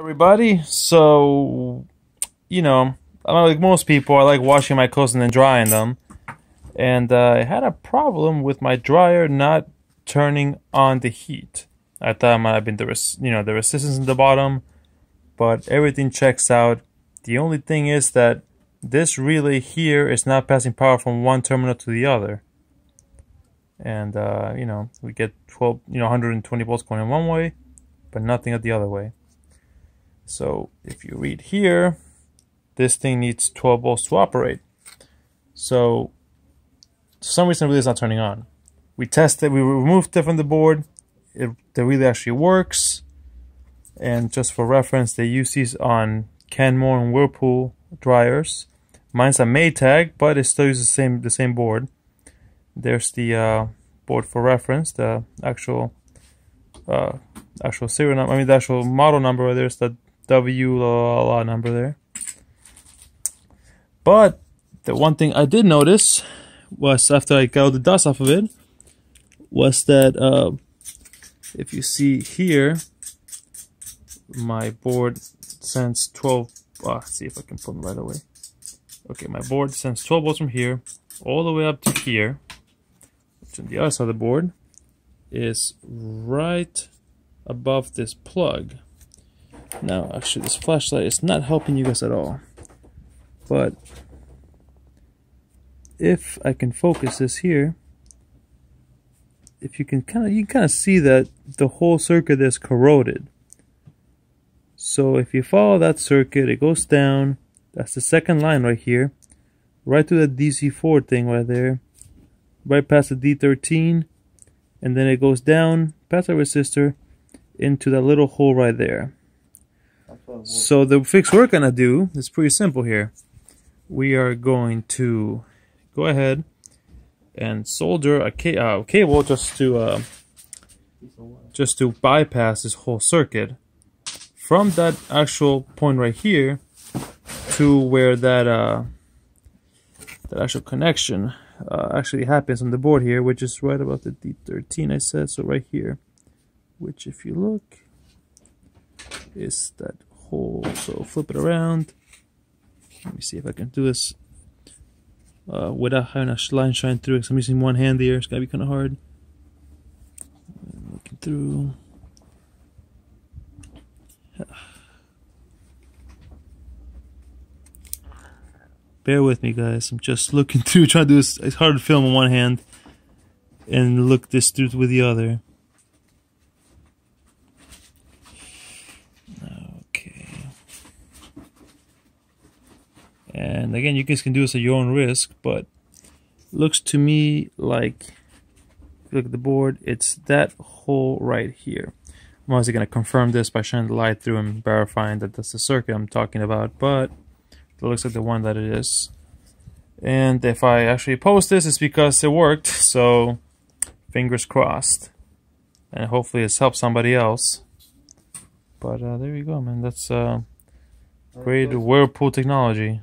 Everybody, so you know, I'm like most people, I like washing my clothes and then drying them, and I had a problem with my dryer not turning on the heat. I thought it might have been the resistance in the bottom, but everything checks out. The only thing is that this relay here is not passing power from one terminal to the other, and you know, we get 120 volts going in one way, but nothing at the other way. So if you read here, this thing needs 12 volts to operate. So for some reason the relay is not turning on. We tested, we removed it from the board. The relay actually works. And just for reference, they use these on Kenmore and Whirlpool dryers. Mine's a Maytag, but it still uses the same board. There's the board for reference, the actual serial number. I mean the actual model number. There's the W number there. But the one thing I did notice was, after I got all the dust off of it, was that if you see here, my board sends 12. Let's see if I can put them right away. Okay, my board sends 12 volts from here all the way up to here, which on the other side of the board is right above this plug. Now, actually, this flashlight is not helping you guys at all. But if I can focus this here, if you can kind of see that the whole circuit is corroded. So if you follow that circuit, it goes down. That's the second line right here, right through that DC4 thing right there, right past the D13, and then it goes down past the resistor into that little hole right there. So the fix we're gonna do is pretty simple here. We are going to go ahead and solder a cable just to bypass this whole circuit from that actual point right here to where that that actual connection actually happens on the board here, which is right about the D13 I said, so right here, which if you look is that hole. So flip it around. Let me see if I can do this without having a line shine through, because I'm using one hand here. It's gotta be kind of hard. Looking through. Bear with me, guys. I'm just looking through, trying to do this. It's hard to film on one hand and look this through with the other. And again, you guys can do this at your own risk, but looks to me like, if you look at the board, it's that hole right here. I'm obviously going to confirm this by shining the light through and verifying that that's the circuit I'm talking about, but it looks like the one that it is. And if I actually post this, it's because it worked, so fingers crossed. And hopefully it's helped somebody else. But there you go, man. That's great Whirlpool technology.